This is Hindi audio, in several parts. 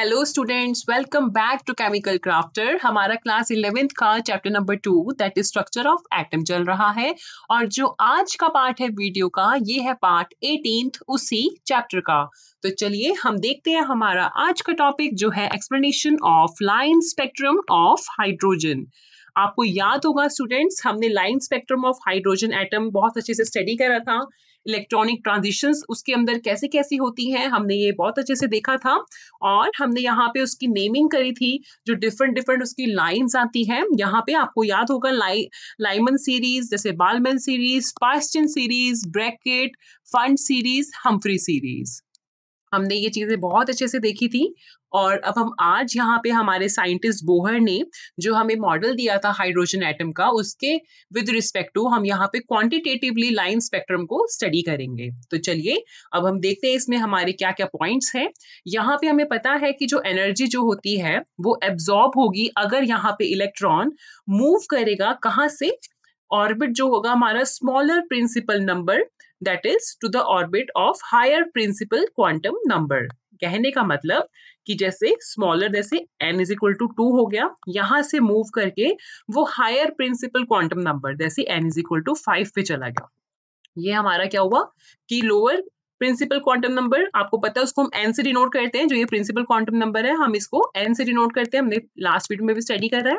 Hello students, welcome back to chemical crafter. हमारा क्लास 11th का chapter number 2 that is structure of atom चल रहा है, और जो आज का पार्ट है वीडियो का ये है पार्ट 18 उसी चैप्टर का। तो चलिए हम देखते हैं हमारा आज का टॉपिक जो है explanation of line spectrum of hydrogen. आपको याद होगा स्टूडेंट्स, हमने line spectrum of hydrogen atom बहुत अच्छे से स्टडी करा था। इलेक्ट्रॉनिक ट्रांजिशंस उसके अंदर कैसे कैसे होती हैं हमने ये बहुत अच्छे से देखा था, और हमने यहाँ पे उसकी नेमिंग करी थी जो डिफरेंट उसकी लाइंस आती हैं। यहाँ पे आपको याद होगा लाइमन सीरीज, जैसे Balmer series, Paschen series, Brackett, Pfund series, Humphrey series, हमने ये चीज़ें बहुत अच्छे से देखी थी। और अब हम आज यहाँ पे हमारे साइंटिस्ट बोहर ने जो हमें मॉडल दिया था हाइड्रोजन एटम का, उसके विद रिस्पेक्ट टू हम यहाँ पे क्वांटिटेटिवली लाइन स्पेक्ट्रम को स्टडी करेंगे। तो चलिए अब हम देखते हैं इसमें हमारे क्या क्या पॉइंट्स हैं। यहाँ पे हमें पता है कि जो एनर्जी जो होती है वो एब्जॉर्ब होगी अगर यहाँ पे इलेक्ट्रॉन मूव करेगा कहाँ से, ऑर्बिट जो होगा हमारा smaller principal number that is to the orbit of higher principal quantum number. कहने का मतलब कि जैसे स्मॉलर, जैसे n इज इक्वल टू 2 हो गया, यहाँ से मूव करके वो हायर प्रिंसिपल क्वांटम नंबर जैसे n इज इक्वल टू 5 पे चला गया। ये हमारा क्या हुआ कि लोअर प्रिंसिपल क्वांटम नंबर, आपको पता है उसको हम n से डिनोट करते हैं, जो ये प्रिंसिपल क्वांटम नंबर है हम इसको n से डिनोट करते हैं, हमने लास्ट वीडियो में भी स्टडी करा है।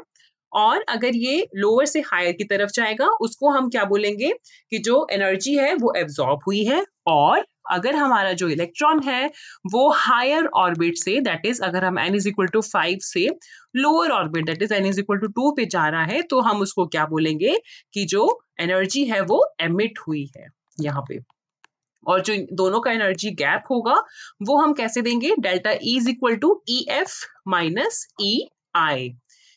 और अगर ये लोअर से हायर की तरफ जाएगा उसको हम क्या बोलेंगे कि जो एनर्जी है वो एब्जॉर्ब हुई है। और अगर हमारा जो इलेक्ट्रॉन है वो हायर ऑर्बिट से दैट इज अगर हम n इज इक्वल टू 5 से lower orbit that is n is equal to 2 पे जा रहा है तो हम उसको क्या बोलेंगे कि जो एनर्जी है वो एमिट हुई है यहाँ पे। और जो दोनों का एनर्जी गैप होगा वो हम कैसे देंगे, delta E is equal to EF minus EI।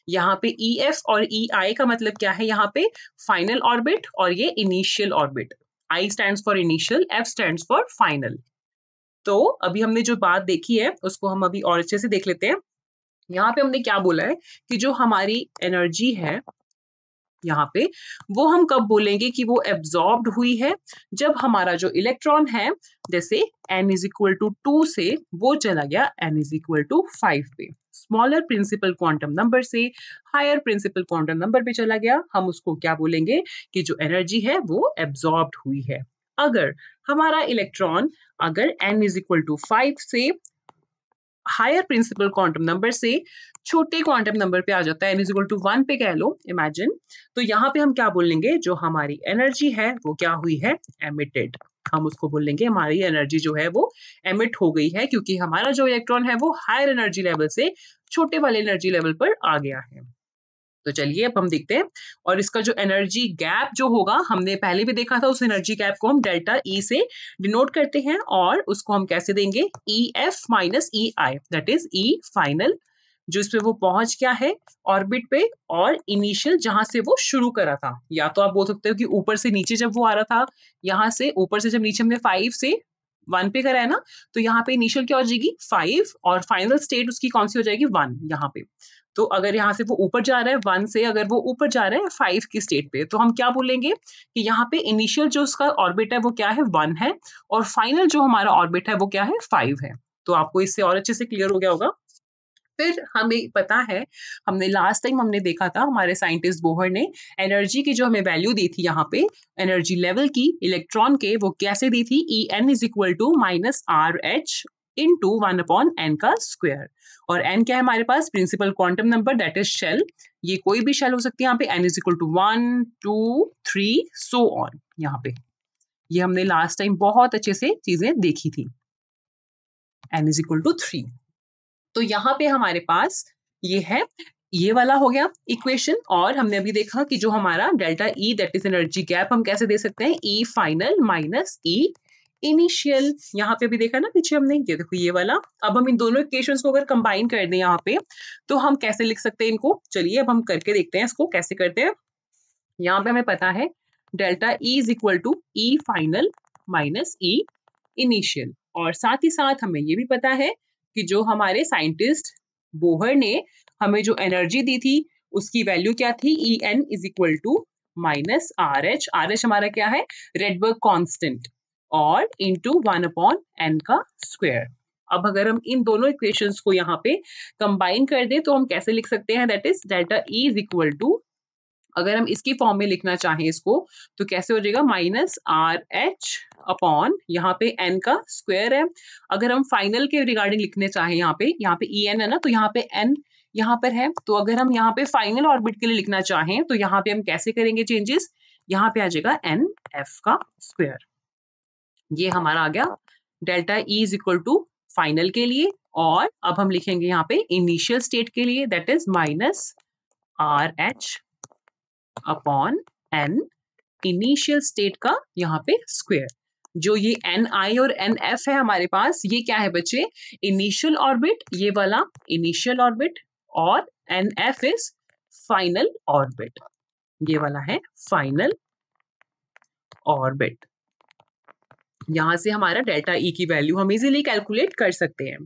यहाँ पे EF और EI का मतलब क्या है, यहाँ पे फाइनल ऑर्बिट और ये initial orbit. I stands for initial, F stands for final। तो अभी हमने जो बात देखी है उसको हम अभी और अच्छे से देख लेते हैं। यहाँ पे हमने क्या बोला है कि जो हमारी एनर्जी है यहाँ पे वो हम कब बोलेंगे कि वो एब्जॉर्ब हुई है, जब हमारा जो इलेक्ट्रॉन है जैसे n इज इक्वल टू 2 से वो चला गया n इज इक्वल टू 5 पे, स्मॉलर प्रिंसिपल क्वांटम नंबर से हायर प्रिंसिपल क्वांटम नंबर पे चला गया, हम उसको क्या बोलेंगे कि जो एनर्जी है वो एब्जॉर्ब्ड हुई है। अगर हमारा इलेक्ट्रॉन अगर n इज इक्वल टू 5 से हायर प्रिंसिपल क्वांटम नंबर से छोटे क्वांटम नंबर पे आ जाता है n इज इक्वल टू 1 पे कह लो, इमेजिन, तो यहाँ पे हम क्या बोलेंगे जो हमारी एनर्जी है वो क्या हुई है, एमिटेड। हम उसको बोलेंगे हमारी एनर्जी जो है वो एमिट हो गई है, क्योंकि हमारा जो इलेक्ट्रॉन है वो हायर एनर्जी लेवल से छोटे वाले एनर्जी लेवल पर आ गया है। तो चलिए अब हम देखते हैं, और इसका जो एनर्जी गैप जो होगा हमने पहले भी देखा था, उस एनर्जी गैप को हम डेल्टा E से डिनोट करते हैं और उसको हम कैसे देंगे, EF minus EI that is E final, जो इस पे वो पहुंच गया है ऑर्बिट पे, और इनिशियल जहां से वो शुरू करा था। या तो आप बोल सकते हो कि ऊपर से नीचे जब वो आ रहा था, यहाँ से ऊपर से जब नीचे हमने 5 से 1 पे करा है ना, तो यहाँ पे इनिशियल क्या हो जाएगी 5 और फाइनल स्टेट उसकी कौन सी हो जाएगी 1 यहाँ पे। तो अगर यहाँ से वो ऊपर जा रहा है 1 से, अगर वो ऊपर जा रहा है 5 की स्टेट पे, तो हम क्या बोलेंगे कि यहाँ पे इनिशियल जो उसका ऑर्बिट है वो क्या है 1 है, और फाइनल जो हमारा ऑर्बिट है वो क्या है 5 है। तो आपको इससे और अच्छे से क्लियर हो गया होगा। फिर हमें पता है, हमने लास्ट टाइम हमने देखा था हमारे साइंटिस्ट बोहर ने एनर्जी की जो हमें वैल्यू दी थी यहाँ पे एनर्जी लेवल की इलेक्ट्रॉन के, वो कैसे दी थी, EN is equal to minus RH into 1/n का स्क्वायर। और n क्या है हमारे पास, principal quantum number that is shell, ये कोई भी शेल हो सकती है, यहाँ पे n is equal to 1, 2, 3 so on. यहाँ पे ये हमने लास्ट टाइम बहुत अच्छे से चीजें देखी थी, n इज इक्वल टू 3। तो यहाँ पे हमारे पास ये है, ये वाला हो गया इक्वेशन, और हमने अभी देखा कि जो हमारा delta E that is energy gap हम कैसे दे सकते हैं, E final minus E initial. यहाँ पे भी देखा ना पीछे हमने, ये देखो ये वाला। अब हम इन दोनों इक्वेशंस को अगर कंबाइन कर दें यहाँ पे तो हम कैसे लिख सकते हैं इनको, चलिए अब हम करके देखते हैं इसको कैसे करते हैं। यहाँ पे हमें पता है delta E is equal to E final minus E initial, और साथ ही साथ हमें ये भी पता है कि जो हमारे साइंटिस्ट बोहर ने हमें जो एनर्जी दी थी उसकी वैल्यू क्या थी, EN is equal to minus RH, RH हमारा क्या है रेडबर्ग कांस्टेंट, और इनटू 1/n का स्क्वायर। अब अगर हम इन दोनों इक्वेशंस को यहाँ पे कंबाइन कर दें तो हम कैसे लिख सकते हैं, that is delta E is equal to, अगर हम इसकी फॉर्म में लिखना चाहें इसको तो कैसे हो जाएगा, माइनस आर एच अपॉन यहाँ पे एन का स्क्वायर है। अगर हम फाइनल के रिगार्डिंग लिखने चाहें यहाँ पे ई एन है ना, तो यहाँ पे एन यहाँ पर है, तो अगर हम यहाँ पे फाइनल ऑर्बिट के लिए लिखना चाहें तो यहाँ पे हम कैसे करेंगे चेंजेस, यहाँ पे आ जाएगा एन एफ का स्क्वायर। ये हमारा आ गया delta E is equal to final के लिए, और अब हम लिखेंगे यहाँ पे इनिशियल स्टेट के लिए, that is minus R H upon N initial state का यहाँ पे स्क्वायर। जो ये एन आई और एन एफ है हमारे पास, ये क्या है बच्चे, इनिशियल ऑर्बिट, ये वाला इनिशियल ऑर्बिट, और N F is final orbit, ये वाला है फाइनल ऑर्बिट। यहां से हमारा डेल्टा ई की वैल्यू हम इजीली कैलकुलेट कर सकते हैं।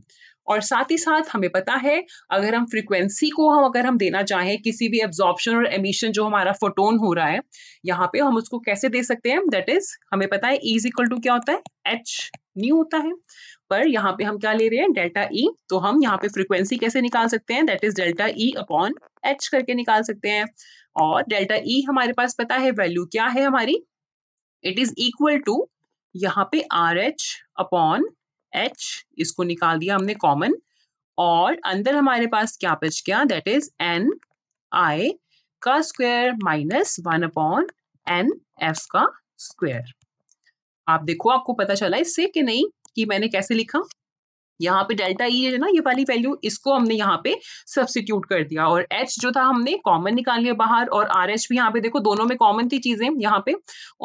और साथ ही साथ हमें पता है अगर हम फ्रीक्वेंसी को अगर हम देना चाहें किसी भी एब्जॉर्प्शन और एमिशन, जो हमारा फोटोन हो रहा है यहाँ पे, हम उसको कैसे दे सकते हैं, दैट इज हमें पता है ई इज इक्वल टू क्या होता है, एच न्यू होता है, पर यहाँ पे हम क्या ले रहे हैं, डेल्टा ई। तो हम यहाँ पे फ्रीक्वेंसी कैसे निकाल सकते हैं, that is delta E upon H करके निकाल सकते हैं। और डेल्टा ई हमारे पास पता है वैल्यू क्या है हमारी, इट इज इक्वल टू यहाँ पे आर एच अपॉन H, इसको निकाल दिया हमने कॉमन, और अंदर हमारे पास क्या बच गया, दैट इज एन आई का square minus 1 upon N F का स्क्वायर। आप देखो आपको पता चला इससे कि नहीं कि मैंने कैसे लिखा, यहाँ पे डेल्टा ई है ना, ये वाली वैल्यू, इसको हमने यहाँ पे सब्सटीट्यूट कर दिया, और एच जो था हमने कॉमन निकाल लिया बाहर, और आर एच भी यहाँ पे देखो दोनों में कॉमन थी चीजें यहाँ पे,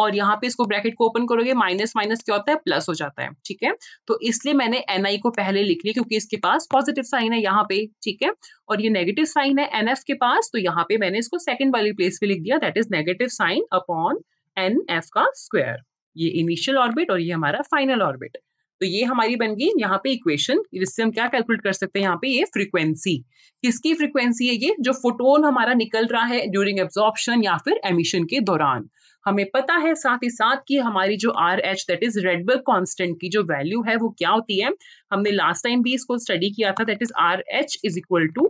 और यहाँ पे इसको ब्रैकेट को ओपन करोगे, माइनस माइनस क्या होता है, प्लस हो जाता है, ठीक है। तो इसलिए मैंने एन आई को पहले लिख लिया क्योंकि इसके पास पॉजिटिव साइन है यहाँ पे, ठीक है, और ये नेगेटिव साइन है एन एफ के पास, तो यहाँ पे मैंने इसको सेकेंड वाली प्लेस पे लिख दिया, that is negative sign upon N F का स्क्वायर। ये इनिशियल ऑर्बिट और ये हमारा फाइनल ऑर्बिट। तो ये हमारी बन गई यहाँ पे इक्वेशन, जिससे हम क्या कैलकुलेट कर सकते हैं, यहाँ पे ये फ्रीक्वेंसी, किसकी फ्रीक्वेंसी है, ये जो फोटोन हमारा निकल रहा है ड्यूरिंग एब्जॉर्प्शन या फिर एमिशन के दौरान। हमें पता है साथ ही साथ कि हमारी जो R H that is Rydberg constant की जो वैल्यू है वो क्या होती है, हमने लास्ट टाइम भी इसको स्टडी किया था, that is R H is equal to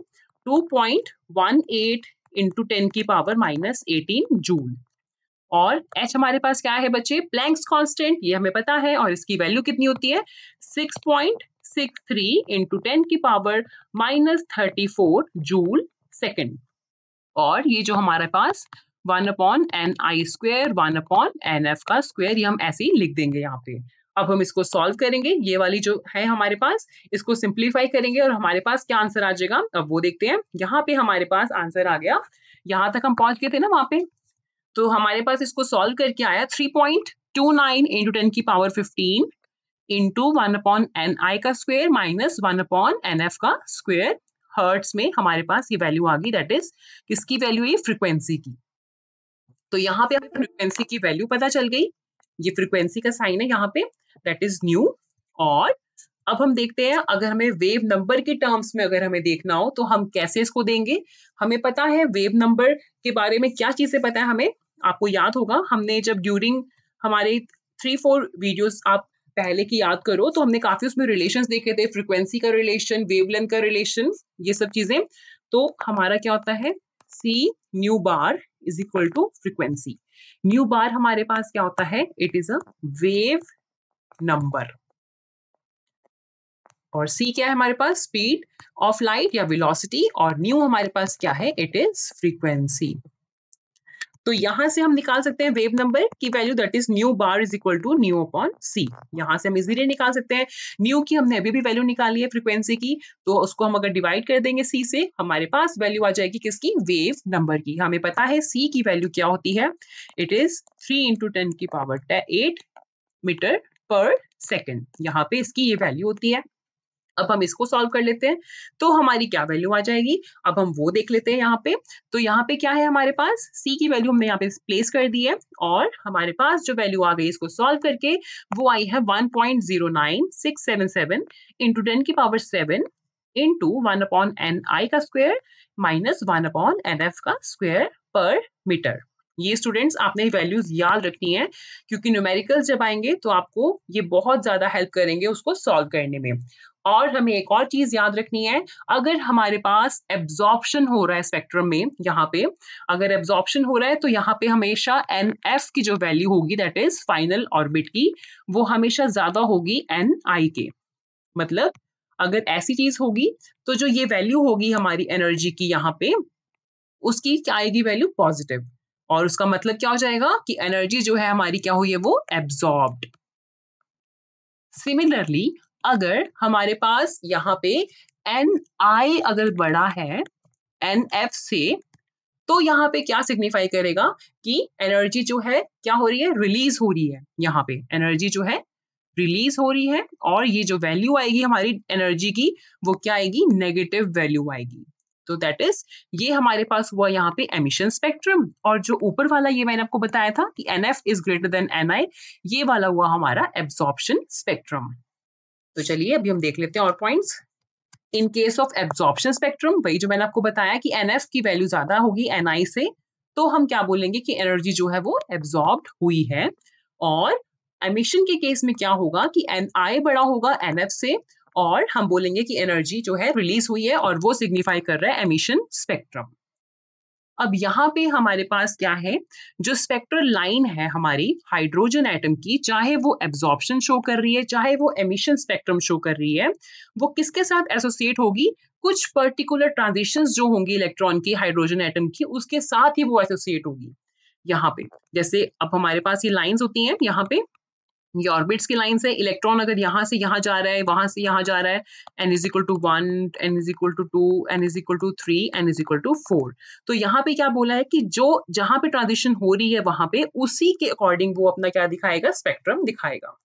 2.18 into 10⁻18 joule. और H हमारे पास क्या है बच्चे, प्लैंक्स कांस्टेंट, ये हमें पता है, और इसकी वैल्यू कितनी होती है 6.63 इंटू 10⁻34 जूल सेकेंड। और ये जो हमारे पास 1 upon N I square 1 upon N F का स्क्वायर, ये हम ऐसे ही लिख देंगे यहाँ पे। अब हम इसको सॉल्व करेंगे, ये वाली जो है हमारे पास, इसको सिंप्लीफाई करेंगे और हमारे पास क्या आंसर आ जाएगा अब वो देखते हैं। यहाँ पे हमारे पास आंसर आ गया, यहाँ तक हम पहुंच गए थे ना वहाँ पे, तो हमारे पास इसको सॉल्व करके आया 3.29 इंटू 10⁻15 इंटू 1 अपॉन एन आई का square minus 1 upon N F का स्क्वायर हर्ट्स में हमारे पास ये वैल्यू आ गई, दैट इज किसकी वैल्यू है, फ्रीक्वेंसी की। तो यहाँ पे आपको फ्रीक्वेंसी की वैल्यू पता चल गई, ये फ्रीक्वेंसी का साइन है यहाँ पे, दैट इज न्यू। और अब हम देखते हैं अगर हमें वेव नंबर के टर्म्स में अगर हमें देखना हो तो हम कैसे इसको देंगे। हमें पता है वेव नंबर के बारे में क्या चीजें पता है हमें, आपको याद होगा हमने जब ड्यूरिंग हमारे 3-4 वीडियोस आप पहले की याद करो तो हमने काफी उसमें रिलेशंस देखे थे, फ्रीक्वेंसी का रिलेशन, वेवलेंथ का रिलेशन, ये सब चीजें। तो हमारा क्या होता है C nu bar is equal to frequency. Nu bar हमारे पास क्या होता है, it is a wave number, और c क्या है हमारे पास, स्पीड ऑफ लाइट या वेलोसिटी, और न्यू हमारे पास क्या है, इट इज फ्रीक्वेंसी। तो यहां से हम निकाल सकते हैं वेव नंबर की value, that is nu bar is equal to nu upon c। यहां से हम इजीली निकाल सकते हैं, न्यू की हमने अभी भी वैल्यू निकाली है फ्रीक्वेंसी की, तो उसको हम अगर डिवाइड कर देंगे c से, हमारे पास वैल्यू आ जाएगी किसकी, वेव नंबर की। हमें पता है c की वैल्यू क्या होती है, it is 3 into 10⁻8 metre per second, यहाँ पे इसकी ये वैल्यू होती है। अब हम इसको सॉल्व कर लेते हैं तो हमारी क्या वैल्यू आ जाएगी, अब हम वो देख लेते हैं यहाँ पे। तो यहाँ पे क्या है हमारे पास, c की वैल्यू हमने यहाँ पे प्लेस कर दी है, और हमारे पास जो वैल्ू आ गई इसको सॉल्व करके वो आई है 1.09677 इंटू 10⁻7 इंटू 1 अपॉन एन आई का square minus 1 upon N F का स्क्वायर पर मीटर। ये स्टूडेंट्स आपने वैल्यूज याद रखनी है क्योंकि न्यूमेरिकल्स जब आएंगे तो आपको ये बहुत ज्यादा हेल्प करेंगे उसको सॉल्व करने में। और हमें एक और चीज याद रखनी है, अगर हमारे पास एब्जॉर्प्शन हो रहा है स्पेक्ट्रम में, यहाँ पे अगर एब्जॉर्प्शन हो रहा है तो यहाँ पे हमेशा NF की जो वैल्यू होगी दैट इज फाइनल ऑर्बिट की, वो हमेशा ज्यादा होगी NI के। मतलब अगर ऐसी चीज होगी तो जो ये वैल्यू होगी हमारी एनर्जी की यहाँ पे, उसकी क्या आएगी वैल्यू पॉजिटिव, और उसका मतलब क्या हो जाएगा कि एनर्जी जो है हमारी क्या हुई है वो एब्जॉर्ब्ड। सिमिलरली अगर हमारे पास यहाँ पे NI अगर बड़ा है NF से, तो यहाँ पे क्या सिग्निफाई करेगा कि एनर्जी जो है क्या हो रही है रिलीज हो रही है, यहाँ पे एनर्जी जो है रिलीज हो रही है, और ये जो वैल्यू आएगी हमारी एनर्जी की वो क्या आएगी नेगेटिव वैल्यू आएगी। तो दैट इज ये हमारे पास हुआ यहाँ पे एमिशन स्पेक्ट्रम, और जो ऊपर वाला ये मैंने आपको बताया था कि NF is greater than NI, ये वाला हुआ हमारा एब्जॉर्प्शन स्पेक्ट्रम। तो चलिए अभी हम देख लेते हैं और points. In case of absorption spectrum, वही जो मैंने आपको बताया कि NF की वैल्यू ज्यादा होगी NI से, तो हम क्या बोलेंगे कि एनर्जी जो है वो एब्जॉर्ब्ड हुई है। और एमिशन के केस में क्या होगा कि NI बड़ा होगा NF से, और हम बोलेंगे कि एनर्जी जो है रिलीज हुई है, और वो सिग्निफाई कर रहा है एमिशन स्पेक्ट्रम। अब यहाँ पे हमारे पास क्या है, जो स्पेक्ट्रल लाइन है हमारी हाइड्रोजन एटम की, चाहे वो एब्जॉर्प्शन शो कर रही है चाहे वो एमिशन स्पेक्ट्रम शो कर रही है, वो किसके साथ एसोसिएट होगी, कुछ पर्टिकुलर ट्रांजिशंस जो होंगी इलेक्ट्रॉन की हाइड्रोजन एटम की उसके साथ ही वो एसोसिएट होगी। यहाँ पे जैसे अब हमारे पास ये लाइन्स होती हैं, यहाँ पे ये ऑर्बिट्स की लाइन्स है, इलेक्ट्रॉन अगर यहाँ से यहाँ जा रहा है वहां से यहाँ जा रहा है n=1 n=2 n=3 n=4, तो यहाँ पे क्या बोला है कि जो जहाँ पे ट्रांजिशन हो रही है वहां पे उसी के अकॉर्डिंग वो अपना क्या दिखाएगा स्पेक्ट्रम दिखाएगा।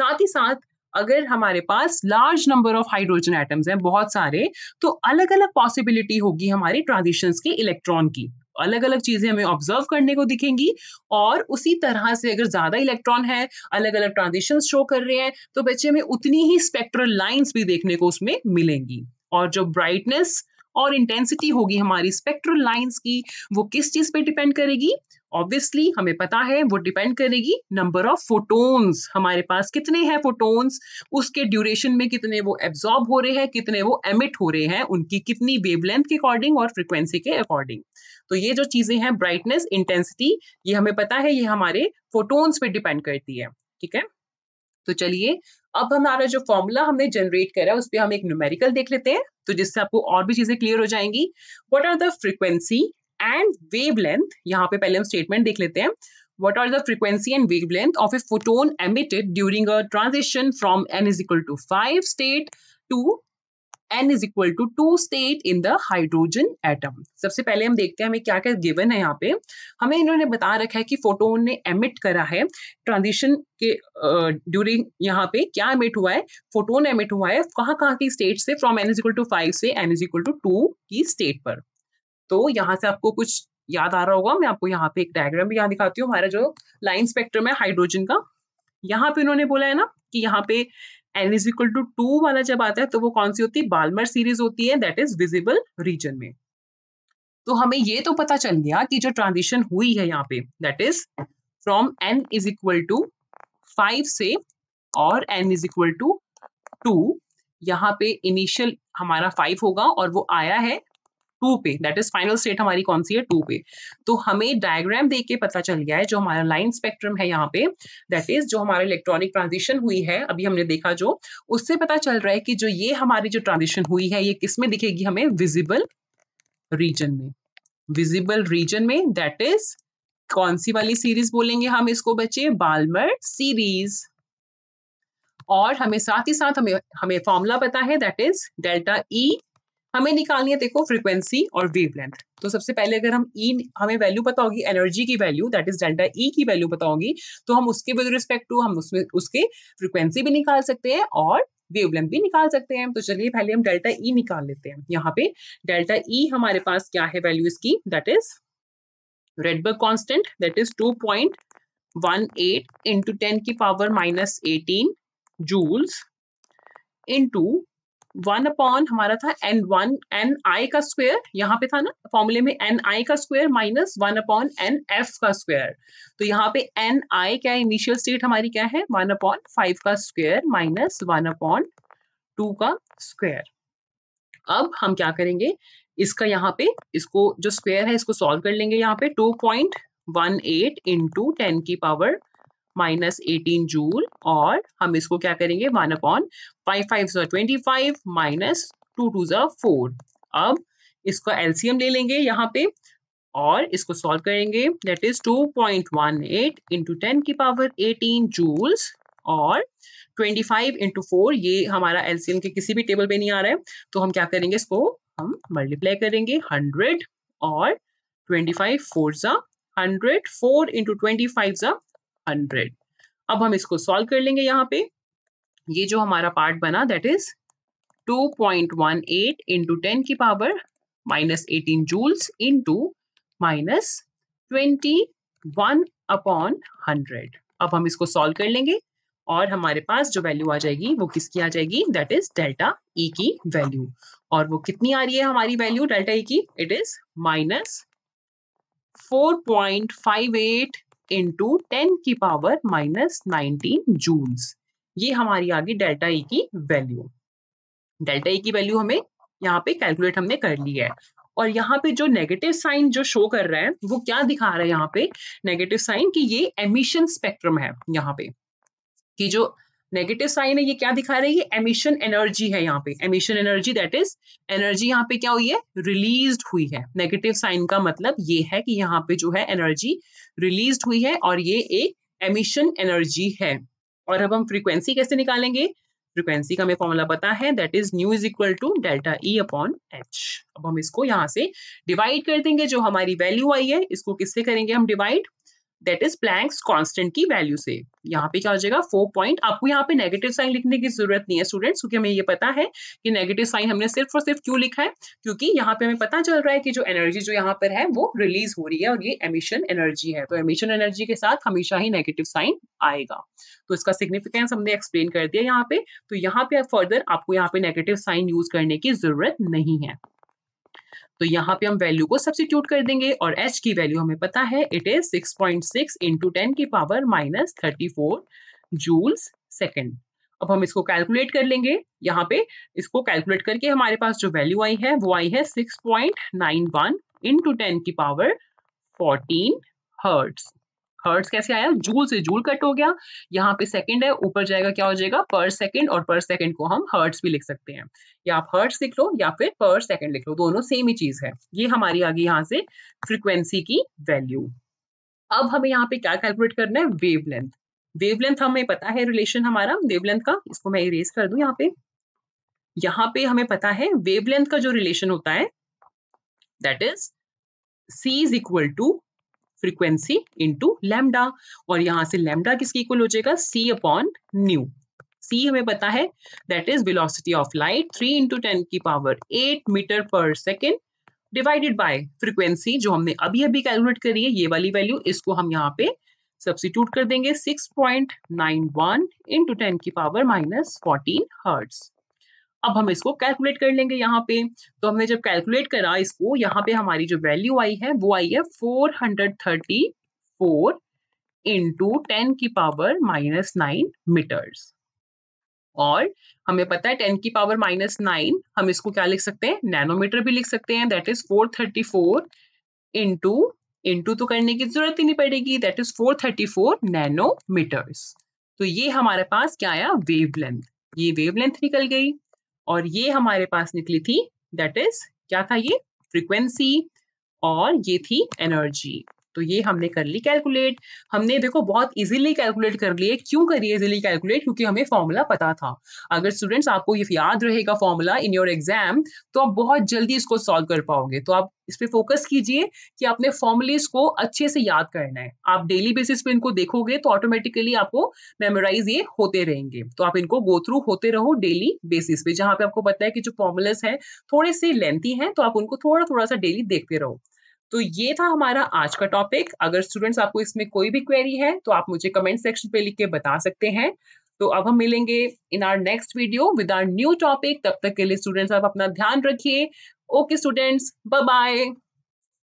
साथ ही साथ अगर हमारे पास large number of hydrogen atoms हैं बहुत सारे, तो अलग अलग पॉसिबिलिटी होगी हमारी ट्रांजिशंस के इलेक्ट्रॉन की, अलग अलग चीजें हमें ऑब्जर्व करने को दिखेंगी। और उसी तरह से अगर ज्यादा इलेक्ट्रॉन है अलग अलग ट्रांजिशंस शो कर रहे हैं तो बच्चे हमें उतनी ही स्पेक्ट्रल लाइंस भी देखने को उसमें मिलेंगी। और जो ब्राइटनेस और इंटेंसिटी होगी हमारी स्पेक्ट्रल लाइंस की वो किस चीज पे डिपेंड करेगी, ऑब्वियसली हमें पता है वो डिपेंड करेगी नंबर ऑफ फोटोन्स, हमारे पास कितने हैं फोटोन्स, उसके ड्यूरेशन में कितने वो एब्जॉर्ब हो रहे हैं कितने वो एमिट हो रहे हैं, उनकी कितनी वेवलेंथ के अकॉर्डिंग और फ्रिक्वेंसी के अकॉर्डिंग। तो ये जो चीजें हैं ब्राइटनेस इंटेंसिटी, ये हमें पता है ये हमारे फोटोन्स पे डिपेंड करती है, ठीक है। तो चलिए अब हमारा जो फॉर्मूला हमने जनरेट करा है उस पर हम एक न्यूमेरिकल देख लेते हैं, तो जिससे आपको और भी चीजें क्लियर हो जाएंगी। What are the frequency and wavelength, यहाँ पे पहले हम स्टेटमेंट देख लेते हैं। What are the frequency and wavelength of a photon emitted during a transition from n=5 state to n=2 state in the hydrogen atom. सबसे पहले हम देखते हैं हमें क्या क्या गिवन है। यहाँ पे हमें इन्होंने बता रखा है कि फोटोन ने एमिट करा है ट्रांजिशन के ड्यूरिंग, यहाँ पे क्या एमिट हुआ है, फोटोन एमिट हुआ है कहाँ की स्टेट से, फ्रॉम n=5 से n=2 की स्टेट पर। तो यहाँ से आपको कुछ याद आ रहा होगा, मैं आपको यहाँ पे एक डायग्राम भी यहाँ दिखाती हूँ। हमारा जो लाइन स्पेक्ट्रम है हाइड्रोजन का, यहाँ पे उन्होंने बोला है ना कि यहाँ पे n=2 वाला जब आता है तो वो कौन सी होती है, बाल्मर सीरीज होती है, दैट इज विजिबल रीजन में। तो हमें ये तो पता चल गया कि जो ट्रांजिशन हुई है यहाँ पे दैट इज फ्रॉम n=5 से और n=2, यहाँ पे इनिशियल हमारा 5 होगा और वो आया है 2 पे, दैट इज फाइनल स्टेट हमारी कौन सी है 2 पे। तो हमें डायग्राम देख के पता चल गया है जो हमारा लाइन स्पेक्ट्रम है यहाँ पे, दैट इज जो हमारा इलेक्ट्रॉनिक ट्रांजिशन हुई है अभी हमने देखा, जो उससे पता चल रहा है कि जो ये हमारी जो ट्रांजिशन हुई है ये किसमें दिखेगी हमें, विजिबल रीजन में। विजिबल रीजन में दैट इज कौन सी वाली सीरीज बोलेंगे हम इसको बच्चे, बाल्मर सीरीज। और हमें साथ ही साथ हमें फॉर्मूला पता है दैट इज डेल्टा ई, हमें निकालनी है देखो फ्रीक्वेंसी और वेवलेंथ। तो सबसे पहले अगर हम हमें वैल्यू पता होगी एनर्जी की value that is delta E की वैल्यू पता होगी, तो हम उसके विद रिस्पेक्ट टू हम उसमें उसके फ्रीक्वेंसी भी निकाल सकते हैं और वेवलेंथ भी निकाल सकते हैं। तो चलिए पहले हम डेल्टा ई निकाल लेते हैं। यहाँ पे डेल्टा ई हमारे पास क्या है वैल्यू इसकी, that is Rydberg constant, that is 2.18 × 10 की power -18 joules into one upon हमारा था एन वन, एन आई का स्क्वायर यहाँ पे था ना फॉर्मूले में, एन आई का square minus one upon N F का स्क्वायर। तो यहाँ पे एन आई क्या है, इनिशियल स्टेट हमारी क्या है, वन अपॉन फाइव का square minus one upon two का स्क्वायर। अब हम क्या करेंगे इसका, यहाँ पे इसको जो स्क्वायर है इसको सॉल्व कर लेंगे। यहाँ पे 2.18 इंटू 10 की पावर -18 जूल, और हम इसको क्या करेंगे 1 अपॉन 5 5 25 माइनस 2 2 4। अब इसका एलसीएम ले लेंगे यहाँ पे और इसको सॉल्व करेंगे, दैट इज 2.18 इंटू 10 की पावर 18 जूल्स और 25 इंटू 4। ये हमारा एलसीएम के किसी भी टेबल पे नहीं आ रहा है, तो हम क्या करेंगे इसको हम मल्टीप्लाई करेंगे 100 और 25 4 सा 100, 4 इंटू 25 सा 100। अब हम इसको सॉल्व कर लेंगे। यहाँ पे ये जो हमारा पार्ट बना दैट इज 2.18 इंटू 10 की पावर -18 जूल्स इंटू -21 अपॉन 100। अब हम इसको सॉल्व कर लेंगे और हमारे पास जो वैल्यू आ जाएगी वो किसकी आ जाएगी, दैट इज डेल्टा ई की वैल्यू। और वो कितनी आ रही है हमारी वैल्यू डेल्टा ई की, इट इज -4.58 इंटू 10 की पावर -19 जूल्स। ये हमारी आ गई डेल्टा ई की वैल्यू। डेल्टा ई की वैल्यू हमें यहाँ पे कैलकुलेट हमने कर ली है। और यहाँ पे जो नेगेटिव साइन जो शो कर रहा है वो क्या दिखा रहा है, यहाँ पे नेगेटिव साइन कि ये एमिशन स्पेक्ट्रम है। यहाँ पे कि जो नेगेटिव साइन है ये क्या दिखा रही है, एमिशन एनर्जी है। यहाँ पे emission energy that is energy यहाँ पे क्या हुई है, रिलीज्ड हुई है। नेगेटिव साइन का मतलब ये है कि यहाँ पे जो है एनर्जी रिलीज्ड हुई है और ये एक एमिशन एनर्जी है। और अब हम फ्रीक्वेंसी कैसे निकालेंगे, फ्रीक्वेंसी का हमें फॉर्मूला पता है, दैट इज ν = ΔE/h। अब हम इसको यहाँ से डिवाइड कर देंगे, जो हमारी वैल्यू आई है इसको किससे करेंगे हम divide, that is Planck's constant की वैल्यू से। यहाँ पे क्या हो जाएगा 4 पॉइंट। आपको यहाँ पे नेगेटिव साइन लिखने की जरूरत नहीं है स्टूडेंट्स, क्योंकि हमें ये पता है कि नेगेटिव साइन हमने सिर्फ और सिर्फ क्यों लिखा है, क्योंकि यहाँ पे हमें पता चल रहा है कि जो एनर्जी जो यहाँ पर है वो रिलीज हो रही है और ये एमिशन एनर्जी है। तो एमिशन एनर्जी के साथ हमेशा ही नेगेटिव साइन आएगा। तो इसका सिग्निफिकेंस हमने एक्सप्लेन कर दिया यहाँ पे। तो यहाँ पे फर्दर आपको यहाँ पे नेगेटिव साइन यूज करने की जरूरत नहीं है। तो यहाँ पे हम वैल्यू को सब्स्टिट्यूट कर देंगे और h की वैल्यू हमें पता है, इट इज 6.6 इंटू 10 की पावर -34 जूल्स सेकेंड। अब हम इसको कैलकुलेट कर लेंगे। यहाँ पे इसको कैलकुलेट करके हमारे पास जो वैल्यू आई है वो आई है 6.91 इंटू 10 की पावर 14 हर्ट्स। हर्ट्स कैसे आया, जूल से जूल कट हो गया, यहाँ पे सेकंड है ऊपर जाएगा, क्या हो जाएगा पर सेकंड, और पर सेकंड को हम हर्ट्स भी लिख सकते हैं, या आप हर्ट्स लिख लो या फिर पर सेकंड लिख लो, दोनों सेम ही चीज है। ये हमारी आ गई यहाँ से फ्रीक्वेंसी की वैल्यू। अब हमें यहाँ पे क्या कैलकुलेट करना है, वेवलेंथ। वेवलेंथ हमें पता है रिलेशन हमारा वेवलेंथ का, इसको मैं इरेज कर दूं। यहाँ पे हमें पता है वेवलेंथ का जो रिलेशन होता है that is C = frequency into lambda, और यहाँ से लैम्डा किसके इक्वल हो जाएगा, C/ν। C हमें पता है that is velocity of light 3 into 10 की power 8 metre per second divided by frequency जो हमने अभी अभी कैलकुलेट करी है, ये वाली वैल्यू। इसको हम यहाँ पे सब्स्टिट्यूट कर देंगे 6.91 इंटू 10 की पावर -14 हर्ट्स। अब हम इसको कैलकुलेट कर लेंगे यहाँ पे। तो हमने जब कैलकुलेट करा इसको, यहाँ पे हमारी जो वैल्यू आई है वो आई है 434 इंटू 10 की पावर -9 मीटर्स। और हमें पता है 10 की पावर -9 हम इसको क्या लिख सकते हैं, नैनोमीटर भी लिख सकते हैं, दैट इज 434 इंटू तो करने की जरूरत ही नहीं पड़ेगी, दैट इज 434 नैनोमीटर्स। तो ये हमारे पास क्या आया, वेवलेंथ। ये वेवलेंथ निकल गई और ये हमारे पास निकली थी दैट इज क्या था ये, फ्रीक्वेंसी, और ये थी एनर्जी। तो ये हमने कर ली कैलकुलेट। हमने देखो बहुत इजीली कैलकुलेट कर लिए। क्यों करिए इजीली कैलकुलेट, क्योंकि हमें फॉर्मूला पता था। अगर स्टूडेंट्स आपको ये याद रहेगा फॉर्मूला इन योर एग्जाम, तो आप बहुत जल्दी इसको सॉल्व कर पाओगे। तो आप इस पे फोकस कीजिए कि आपने फॉर्मुलेस को अच्छे से याद करना है। आप डेली बेसिस पे इनको देखोगे तो ऑटोमेटिकली आपको मेमोराइज ये होते रहेंगे। तो आप इनको गो थ्रू होते रहो डेली बेसिस पे। जहाँ पे आपको पता है कि जो फॉर्मुलेस है थोड़े से लेंथी हैं, तो आप उनको थोड़ा थोड़ा सा डेली देखते रहो। तो ये था हमारा आज का टॉपिक। अगर स्टूडेंट्स आपको इसमें कोई भी क्वेरी है तो आप मुझे कमेंट सेक्शन पे लिख के बता सकते हैं। तो अब हम मिलेंगे in our next video with our new topic. तब तक के लिए स्टूडेंट्स आप अपना ध्यान रखिए। Okay students, bye bye.